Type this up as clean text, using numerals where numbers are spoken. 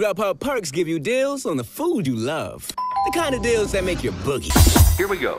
GrubHub perks give you deals on the food you love. The kind of deals that make your boogie. Here we go.